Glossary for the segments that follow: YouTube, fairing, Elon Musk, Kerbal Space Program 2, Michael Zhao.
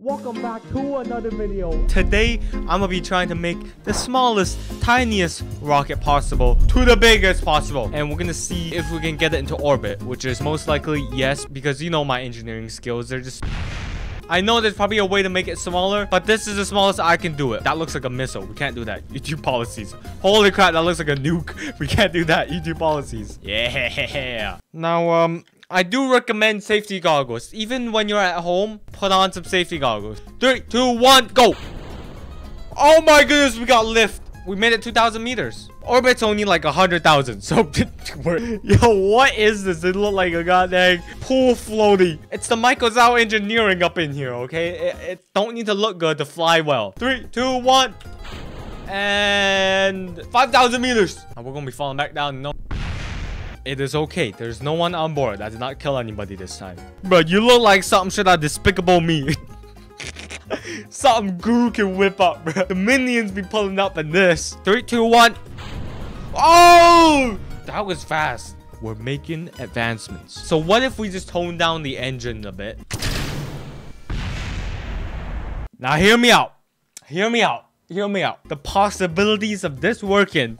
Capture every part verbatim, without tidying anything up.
Welcome back to another video. Today, I'm gonna be trying to make the smallest, tiniest rocket possible to the biggest possible. And we're gonna see if we can get it into orbit, which is most likely yes, because you know my engineering skills, they're just... I know there's probably a way to make it smaller, but this is the smallest I can do it. That looks like a missile. We can't do that. YouTube policies. Holy crap, that looks like a nuke. We can't do that. YouTube policies. Yeah. Now, um... I do recommend safety goggles. Even when you're at home, put on some safety goggles. Three, two, one, go! Oh my goodness, we got lift. We made it two thousand meters. Orbit's only like one hundred thousand, so we're... Yo, what is this? It looked like a goddamn pool floaty. It's the Michael Zhao engineering up in here, okay? It, it don't need to look good to fly well. Three, two, one. And... five thousand meters. We're gonna be falling back down, no... It is okay. There's no one on board. I did not kill anybody this time. Bro, you look like something shit out of Despicable Me. Something Guru can whip up, bro. The minions be pulling up in this. Three, two, one. Oh! That was fast. We're making advancements. So what if we just tone down the engine a bit? Now hear me out. Hear me out. Hear me out. The possibilities of this working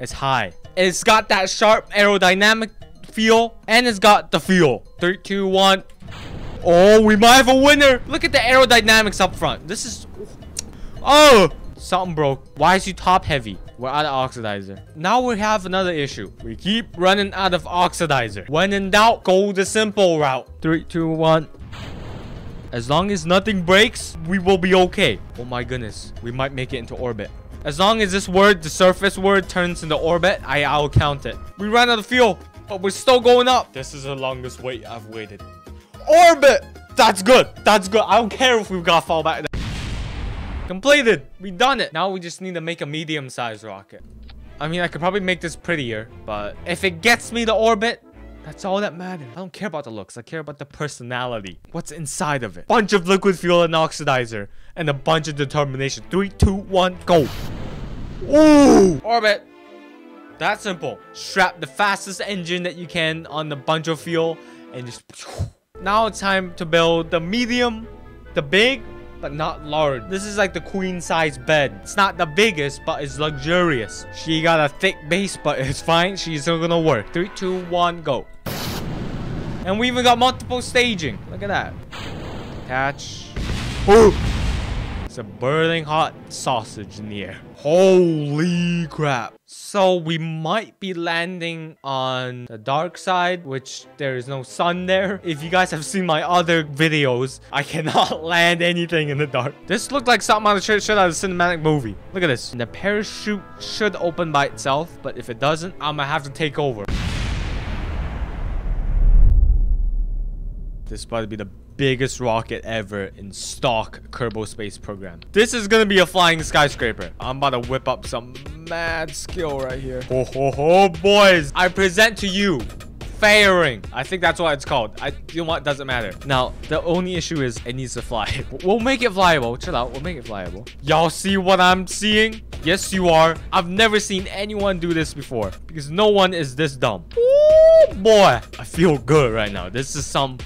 is high. It's got that sharp aerodynamic feel, and it's got the feel. Three, two, one. Oh, we might have a winner. Look at the aerodynamics up front. This is... Oh! Something broke. Why is you top heavy? We're out of oxidizer. Now we have another issue. We keep running out of oxidizer. When in doubt, go the simple route. Three, two, one. As long as nothing breaks, we will be okay. Oh my goodness. We might make it into orbit. As long as this word, the surface word, turns into orbit, I, I'll count it. We ran out of fuel, but we're still going up. This is the longest wait I've waited. Orbit! That's good. That's good. I don't care if we've got to fall back. Completed. We done it. Now we just need to make a medium-sized rocket. I mean, I could probably make this prettier, but if it gets me to orbit, that's all that matters. I don't care about the looks. I care about the personality. What's inside of it? Bunch of liquid fuel and oxidizer. And a bunch of determination. Three, two, one, go. Ooh! Orbit. That simple. Strap the fastest engine that you can on the bunch of fuel. And just... Now it's time to build the medium, the big, but not large. This is like the queen size bed. It's not the biggest, but it's luxurious. She got a thick base, but it's fine. She's still gonna work. Three, two, one, go. And we even got multiple staging. Look at that. Attach. Ooh. It's a burning hot sausage in the air. Holy crap. So we might be landing on the dark side, which there is no sun there. If you guys have seen my other videos, I cannot land anything in the dark. This looked like something out of shit out of a cinematic movie. Look at this. And the parachute should open by itself, but if it doesn't, I'm gonna have to take over. This is about to be the biggest rocket ever in stock Kerbal Space Program. This is gonna be a flying skyscraper. I'm about to whip up some mad skill right here. Ho ho ho, boys! I present to you fairing. I think that's what it's called. I you know what? Doesn't matter. Now the only issue is it needs to fly. We'll make it flyable. Chill out. We'll make it flyable. Y'all see what I'm seeing? Yes, you are. I've never seen anyone do this before because no one is this dumb. Ooh, boy, I feel good right now. This is some.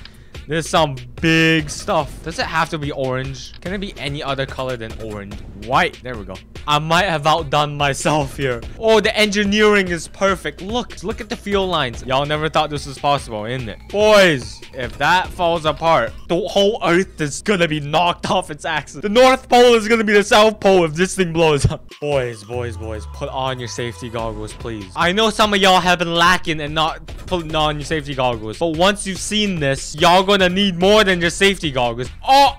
There's some big stuff. Does it have to be orange? Can it be any other color than orange? White. There we go. I might have outdone myself here. Oh, the engineering is perfect. Look. Look at the fuel lines. Y'all never thought this was possible, isn't it? Boys, if that falls apart, the whole Earth is gonna be knocked off its axis. The North Pole is gonna be the South Pole if this thing blows up. Boys, boys, boys, put on your safety goggles, please. I know some of y'all have been lacking and not putting on your safety goggles. But once you've seen this, y'all gonna to need more than just safety goggles. Oh,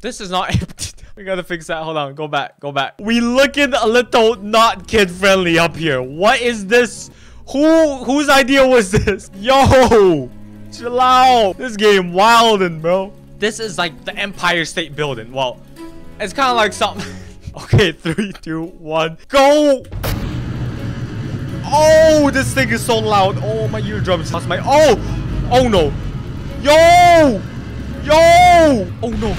this is not empty. We gotta fix that. Hold on. Go back. Go back. We looking a little not kid friendly up here. What is this? Who whose idea was this? Yo, chill out. This game wildin', bro. This is like the Empire State Building. Well, it's kind of like something. Okay, three, two, one, go. Oh, this thing is so loud. Oh, my eardrums lost my. Oh, oh no. Yo! Yo! Oh, no.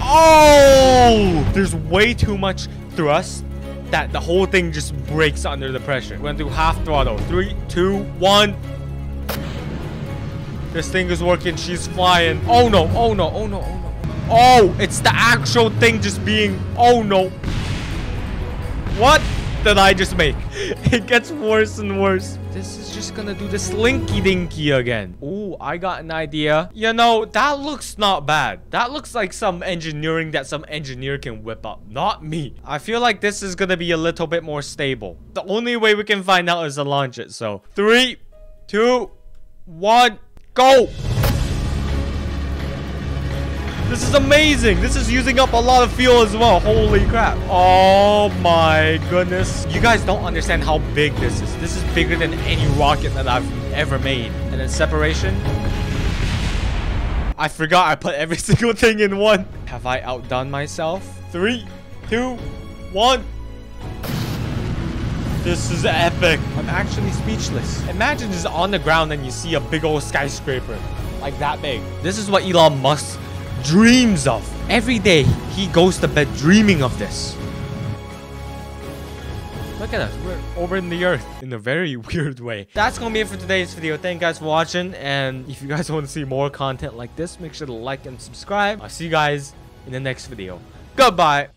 Oh! There's way too much thrust that the whole thing just breaks under the pressure. We're gonna do half throttle. Three, two, one. This thing is working. She's flying. Oh, no. Oh, no. Oh, no. Oh, no. Oh, it's the actual thing just being... Oh, no. What did I just make? It gets worse and worse. This is just gonna do the slinky dinky again. Ooh, I got an idea. You know, that looks not bad. That looks like some engineering that some engineer can whip up. Not me. I feel like this is gonna be a little bit more stable. The only way we can find out is to launch it. So, three, two, one, go! This is amazing. This is using up a lot of fuel as well. Holy crap. Oh my goodness. You guys don't understand how big this is. This is bigger than any rocket that I've ever made. And then separation. I forgot I put every single thing in one. Have I outdone myself? Three, two, one. This is epic. I'm actually speechless. Imagine just on the ground and you see a big old skyscraper. Like that big. This is what Elon Musk dreams of. Every day he goes to bed dreaming of this. Look at us, we're over in the earth in a very weird way. That's gonna be it for today's video. Thank you guys for watching, and if you guys want to see more content like this, make sure to like and subscribe. I'll see you guys in the next video. Goodbye.